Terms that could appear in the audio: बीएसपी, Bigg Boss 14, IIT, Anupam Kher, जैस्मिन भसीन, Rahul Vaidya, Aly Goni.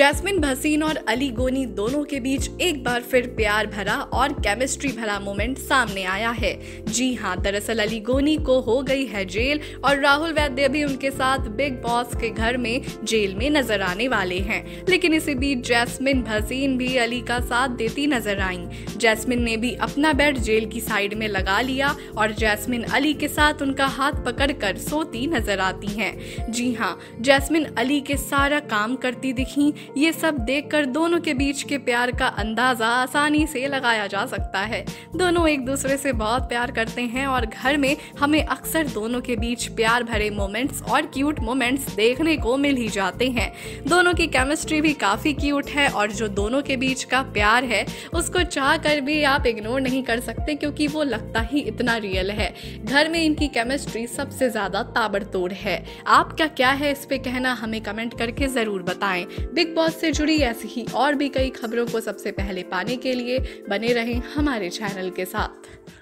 जैस्मिन भसीन और अली गोनी दोनों के बीच एक बार फिर प्यार भरा और केमिस्ट्री भरा मोमेंट सामने आया है। जी हाँ, दरअसल अली गोनी को हो गई है जेल और राहुल वैद्य भी उनके साथ बिग बॉस के घर में जेल में नजर आने वाले हैं। लेकिन इसी बीच जैस्मिन भसीन भी अली का साथ देती नजर आईं। जैस्मिन ने भी अपना बेड जेल की साइड में लगा लिया और जैस्मिन अली के साथ उनका हाथ पकड़कर सोती नजर आती हैं। जी हाँ, जैस्मिन अली के सारा काम करती दिखी। ये सब देखकर दोनों के बीच के प्यार का अंदाजा आसानी से लगाया जा सकता है। दोनों एक दूसरे से बहुत प्यार करते हैं और घर में हमें अक्सर दोनों के बीच प्यार भरे मोमेंट्स और क्यूट मोमेंट्स देखने को मिल ही जाते हैं। दोनों की केमिस्ट्री भी काफ़ी क्यूट है और जो दोनों के बीच का प्यार है उसको चाहकर भी आप इग्नोर नहीं कर सकते, क्योंकि वो लगता ही इतना रियल है। घर में इनकी केमिस्ट्री सबसे ज़्यादा ताबड़तोड़ है। आपका क्या है इस पर कहना हमें कमेंट करके ज़रूर बताएं। बिग बॉस से जुड़ी ऐसी ही और भी कई खबरों को सबसे पहले पाने के लिए बने रहें हमारे चैनल के साथ।